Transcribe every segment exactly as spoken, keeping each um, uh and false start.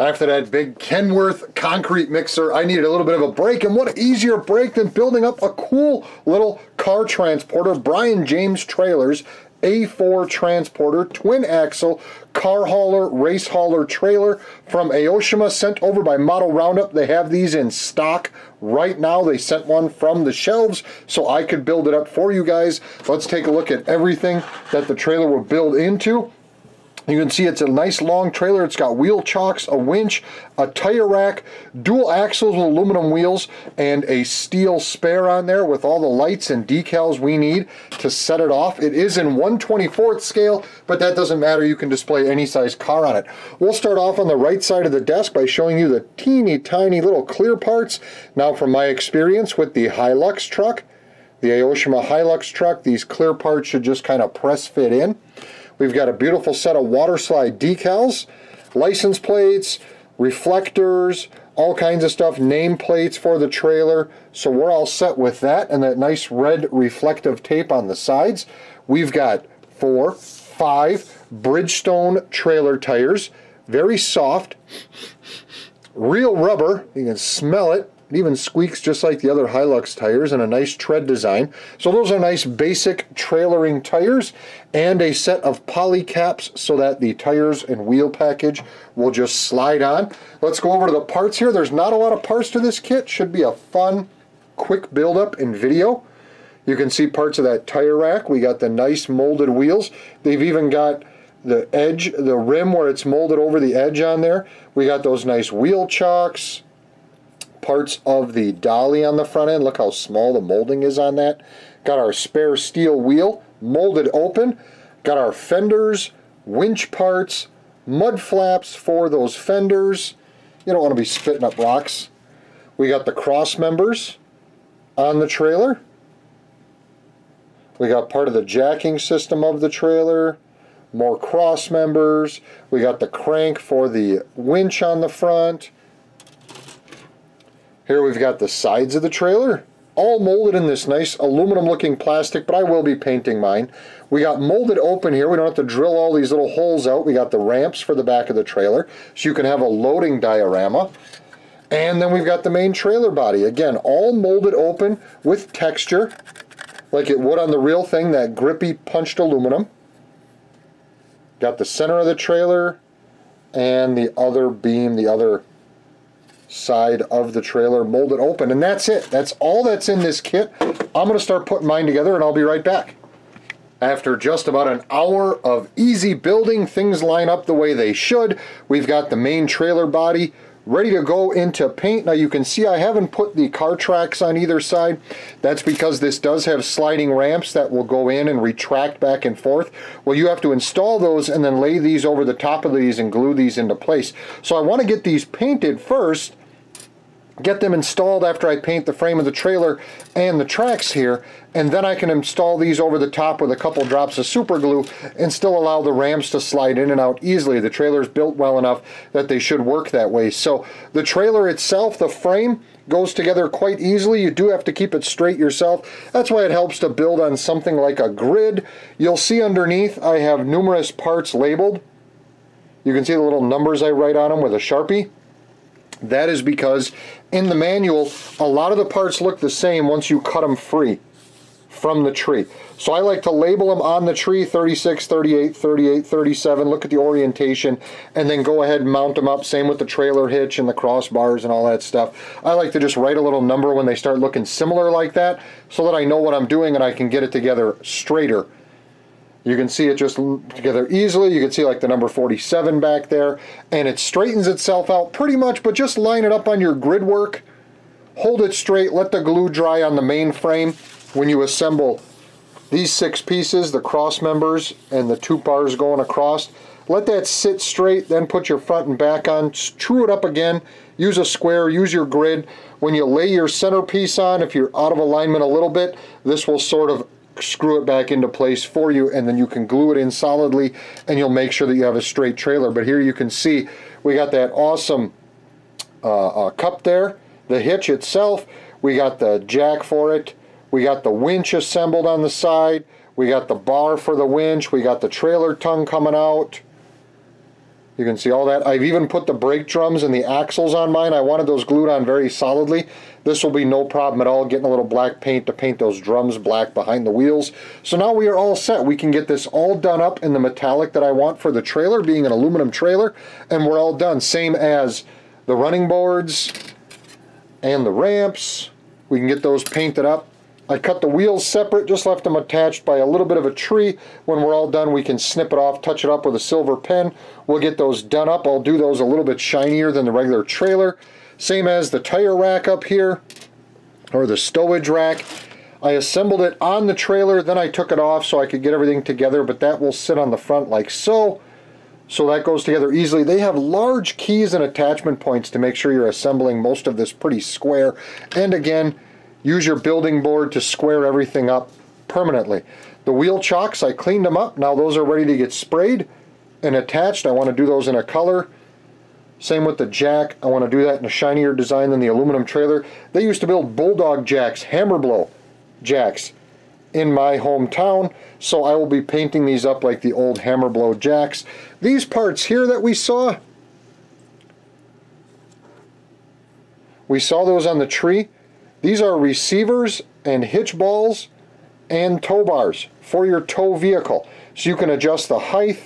After that big Kenworth concrete mixer, I needed a little bit of a break, and what easier break than building up a cool little car transporter, Brian James Trailers, A four transporter, twin axle, car hauler, race hauler trailer from Aoshima, sent over by Model Roundup. They have these in stock right now. They sent one from the shelves, so I could build it up for you guys. Let's take a look at everything that the trailer will build into. You can see it's a nice long trailer. It's got wheel chocks, a winch, a tire rack, dual axles with aluminum wheels, and a steel spare on there with all the lights and decals we need to set it off. It is in one twenty-fourth scale, but that doesn't matter. You can display any size car on it. We'll start off on the right side of the desk by showing you the teeny tiny little clear parts. Now, from my experience with the Hilux truck, the Aoshima Hilux truck, these clear parts should just kind of press fit in. We've got a beautiful set of water slide decals, license plates, reflectors, all kinds of stuff, name plates for the trailer. So we're all set with that, and that nice red reflective tape on the sides. We've got four, five Bridgestone trailer tires, very soft, real rubber, you can smell it. It even squeaks just like the other Hilux tires, and a nice tread design. So those are nice basic trailering tires, and a set of poly caps so that the tires and wheel package will just slide on. Let's go over to the parts here. There's not a lot of parts to this kit. Should be a fun, quick build-up in video. You can see parts of that tire rack. We got the nice molded wheels. They've even got the edge, the rim where it's molded over the edge on there. We got those nice wheel chocks. Parts of the dolly on the front end. Look how small the molding is on that. Got our spare steel wheel molded open. Got our fenders, winch parts, mud flaps for those fenders. You don't want to be spitting up rocks. We got the cross members on the trailer. We got part of the jacking system of the trailer. More cross members. We got the crank for the winch on the front. Here we've got the sides of the trailer, all molded in this nice aluminum looking plastic, but I will be painting mine. We got molded open here. We don't have to drill all these little holes out. We got the ramps for the back of the trailer, so you can have a loading diorama. And then we've got the main trailer body. Again, all molded open with texture, like it would on the real thing, that grippy punched aluminum. Got the center of the trailer and the other beam, the other side of the trailer molded open, and that's it. That's all that's in this kit. I'm gonna start putting mine together, and I'll be right back. After just about an hour of easy building, things line up the way they should. We've got the main trailer body ready to go into paint. Now you can see I haven't put the car tracks on either side. That's because this does have sliding ramps that will go in and retract back and forth. Well, you have to install those and then lay these over the top of these and glue these into place. So I want to get these painted first, get them installed after I paint the frame of the trailer and the tracks here, and then I can install these over the top with a couple drops of super glue and still allow the ramps to slide in and out easily. The trailer's built well enough that they should work that way. So the trailer itself, the frame, goes together quite easily. You do have to keep it straight yourself. That's why it helps to build on something like a grid. You'll see underneath I have numerous parts labeled. You can see the little numbers I write on them with a Sharpie. That is because in the manual, a lot of the parts look the same once you cut them free from the tree. So I like to label them on the tree, thirty-six, thirty-eight, thirty-eight, thirty-seven, look at the orientation, and then go ahead and mount them up. Same with the trailer hitch and the crossbars and all that stuff. I like to just write a little number when they start looking similar like that, so that I know what I'm doing and I can get it together straighter. You can see it just together easily. You can see like the number forty-seven back there, and it straightens itself out pretty much, but just line it up on your grid work, hold it straight, let the glue dry on the main frame. When you assemble these six pieces, the cross members and the two bars going across, let that sit straight, then put your front and back on, true it up again, use a square, use your grid. When you lay your center piece on, if you're out of alignment a little bit, this will sort of screw it back into place for you, and then you can glue it in solidly, and you'll make sure that you have a straight trailer. But here you can see we got that awesome uh, uh, cup there, the hitch itself, we got the jack for it, we got the winch assembled on the side, we got the bar for the winch, we got the trailer tongue coming out. You can see all that. I've even put the brake drums and the axles on mine. I wanted those glued on very solidly. This will be no problem at all, getting a little black paint to paint those drums black behind the wheels. So now we are all set. We can get this all done up in the metallic that I want for the trailer, being an aluminum trailer, and we're all done. Same as the running boards and the ramps. We can get those painted up. I cut the wheels separate, just left them attached by a little bit of a tree. When we're all done, we can snip it off, touch it up with a silver pen. We'll get those done up. I'll do those a little bit shinier than the regular trailer. Same as the tire rack up here, or the stowage rack. I assembled it on the trailer, then I took it off so I could get everything together, but that will sit on the front like so. So that goes together easily. They have large keys and attachment points to make sure you're assembling most of this pretty square. And again, use your building board to square everything up permanently. The wheel chocks, I cleaned them up. Now those are ready to get sprayed and attached. I want to do those in a color. Same with the jack. I want to do that in a shinier design than the aluminum trailer. They used to build bulldog jacks, hammer blow jacks in my hometown. So I will be painting these up like the old hammer blow jacks. These parts here that we saw, we saw those on the tree. These are receivers and hitch balls and tow bars for your tow vehicle. So you can adjust the height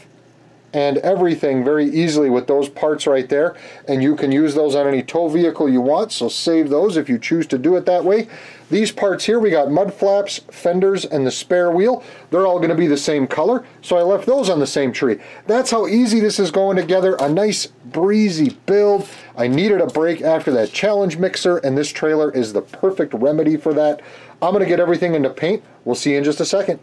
and everything very easily with those parts right there. And you can use those on any tow vehicle you want. So save those if you choose to do it that way. These parts here, we got mud flaps, fenders, and the spare wheel. They're all going to be the same color. So I left those on the same tree. That's how easy this is going together. A nice breezy build. I needed a break after that challenge mixer, and this trailer is the perfect remedy for that. I'm going to get everything into paint. We'll see you in just a second.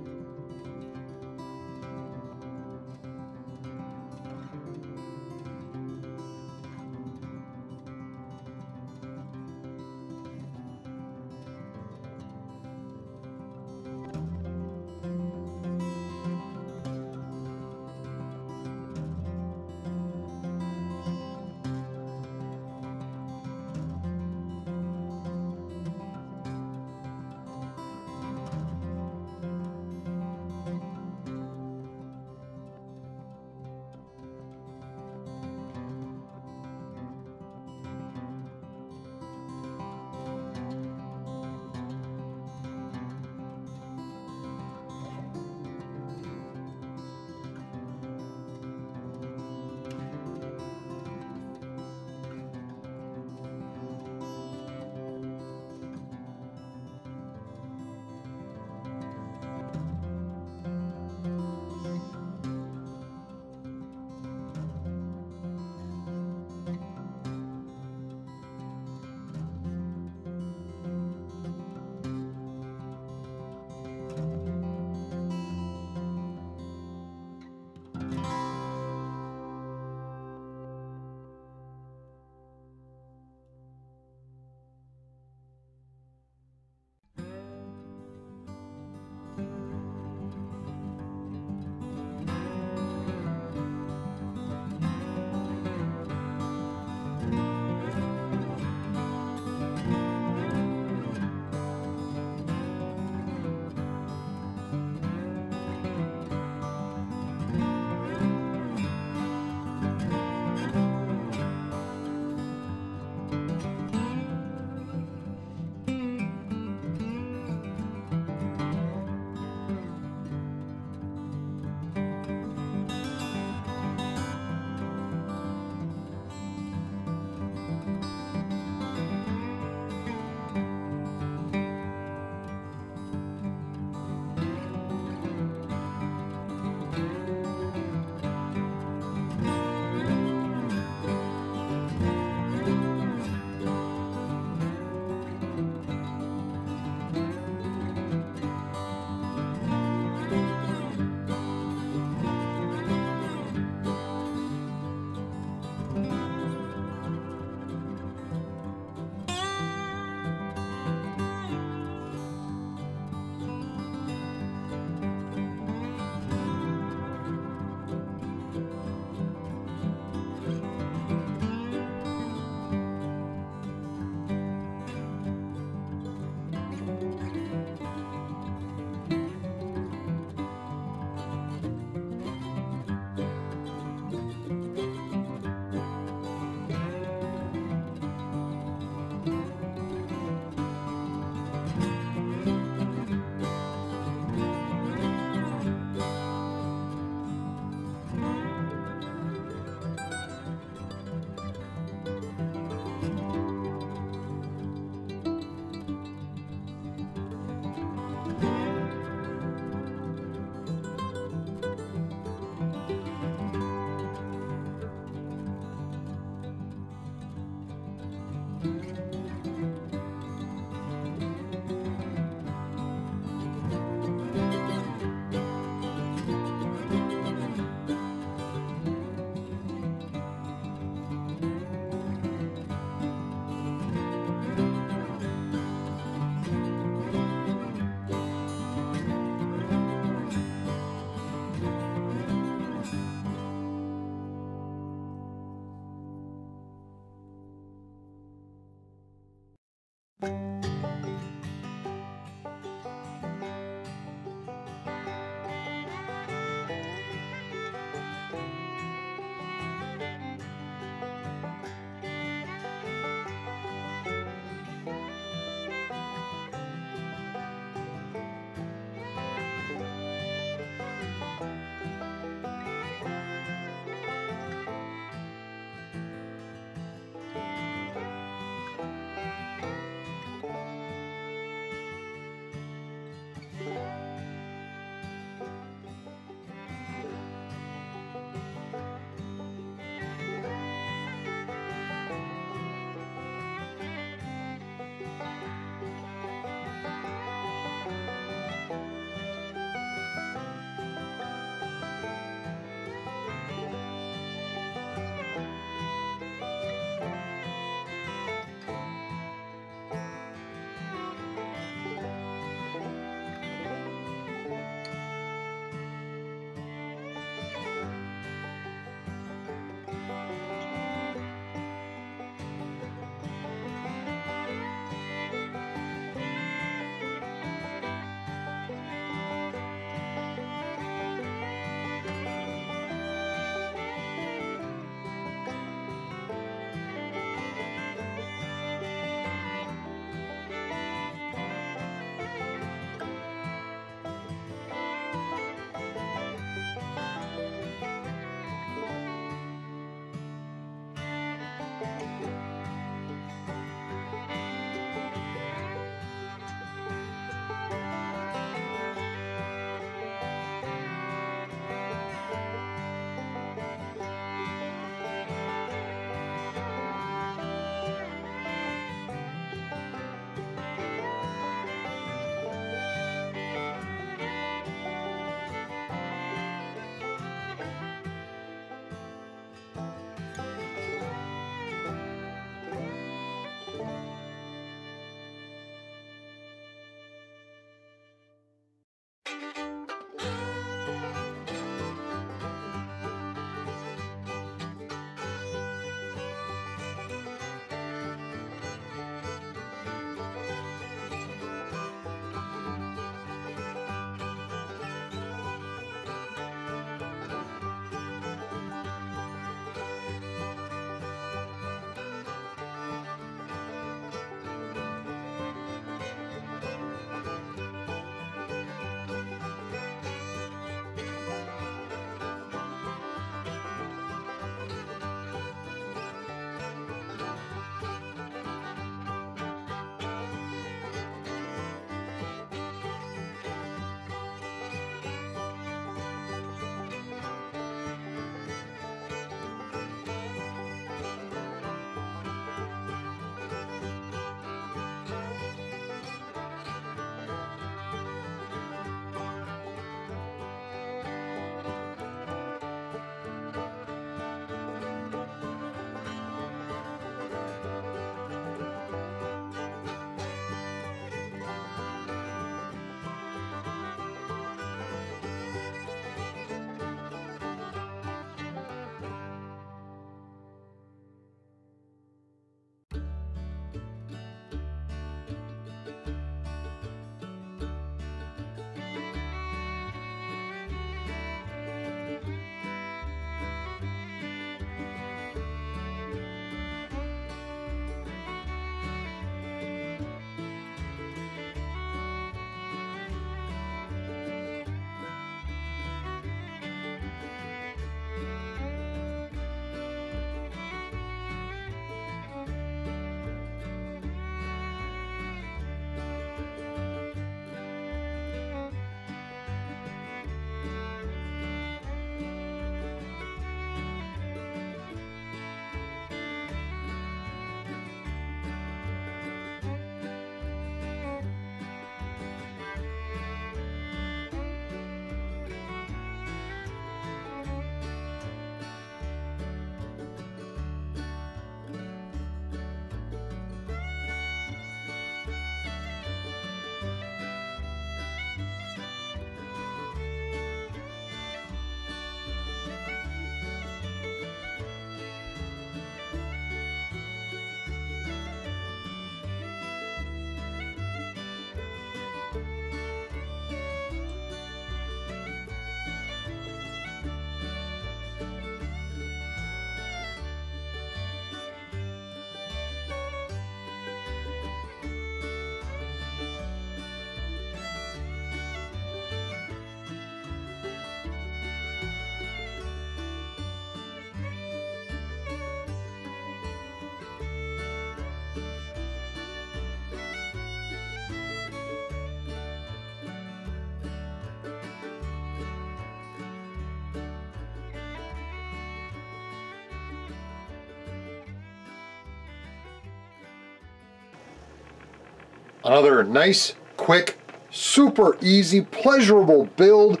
Another nice, quick, super easy, pleasurable build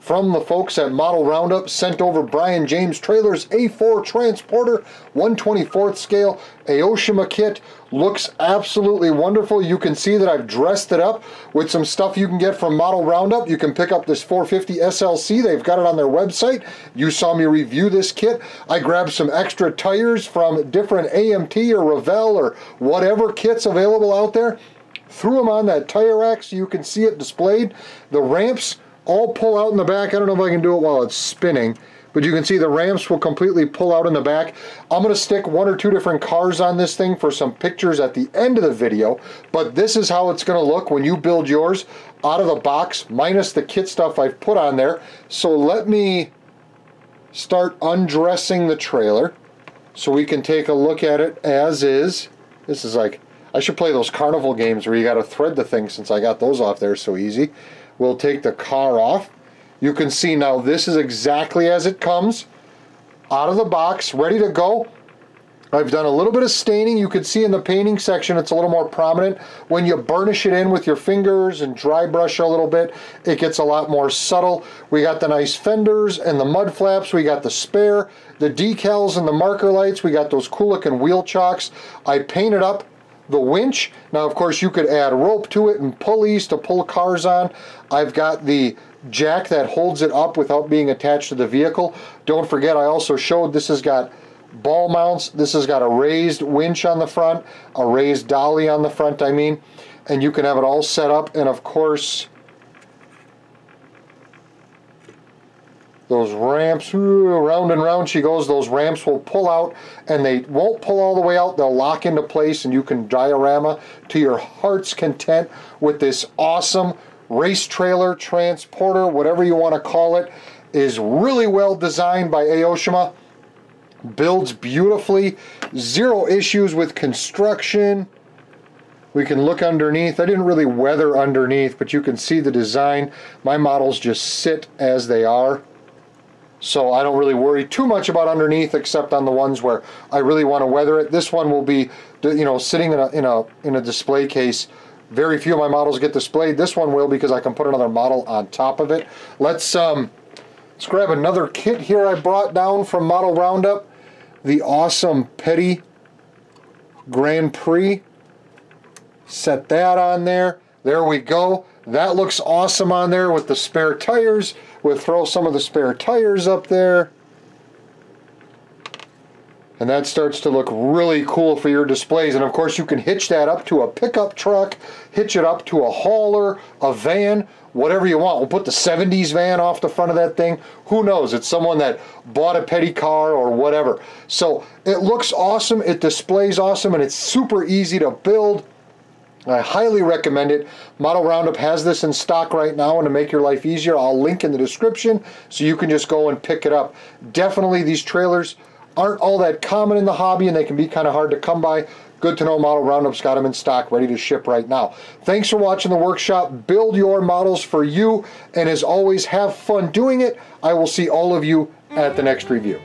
from the folks at Model Roundup, sent over Brian James Trailers A four transporter, one twenty-fourth scale Aoshima kit. Looks absolutely wonderful. You can see that I've dressed it up with some stuff you can get from Model Roundup. You can pick up this four fifty S L C. They've got it on their website. You saw me review this kit. I grabbed some extra tires from different A M T or Revell or whatever kits available out there. Threw them on that tire rack so you can see it displayed. The ramps all pull out in the back. I don't know if I can do it while it's spinning, but you can see the ramps will completely pull out in the back. I'm going to stick one or two different cars on this thing for some pictures at the end of the video, but this is how it's going to look when you build yours out of the box, minus the kit stuff I've put on there. So let me start undressing the trailer so we can take a look at it as is. This is like, I should play those carnival games where you got to thread the thing, since I got those off there so easy. We'll take the car off. You can see now this is exactly as it comes, out of the box, ready to go. I've done a little bit of staining. You can see in the painting section it's a little more prominent. When you burnish it in with your fingers and dry brush a little bit, it gets a lot more subtle. We got the nice fenders and the mud flaps. We got the spare, the decals and the marker lights. We got those cool looking wheel chocks. I painted up the winch. Now of course you could add rope to it and pulleys to pull cars on. I've got the jack that holds it up without being attached to the vehicle. Don't forget, I also showed this has got ball mounts. This has got a raised winch on the front, a raised dolly on the front, I mean, and you can have it all set up. And of course those ramps, round and round she goes. Those ramps will pull out, and they won't pull all the way out. They'll lock into place, and you can diorama to your heart's content with this awesome race trailer, transporter, whatever you want to call it. Is really well designed by Aoshima. Builds beautifully. Zero issues with construction. We can look underneath. I didn't really weather underneath, but you can see the design. My models just sit as they are. So I don't really worry too much about underneath, except on the ones where I really want to weather it. This one will be, you know, sitting in a in a in a display case. Very few of my models get displayed. This one will, because I can put another model on top of it. Let's um, let's grab another kit here I brought down from Model Roundup, the awesome Petty Grand Prix. Set that on there. There we go. That looks awesome on there with the spare tires. We'll throw some of the spare tires up there. And that starts to look really cool for your displays. And of course you can hitch that up to a pickup truck, hitch it up to a hauler, a van, whatever you want. We'll put the seventies van off the front of that thing. Who knows? It's someone that bought a Petty car or whatever. So it looks awesome, it displays awesome, and it's super easy to build. I highly recommend it. Model Roundup has this in stock right now, and to make your life easier, I'll link in the description so you can just go and pick it up. Definitely, these trailers aren't all that common in the hobby, and they can be kind of hard to come by. Good to know Model Roundup's got them in stock, ready to ship right now. Thanks for watching the workshop. Build your models for you, and as always, have fun doing it. I will see all of you at the next review.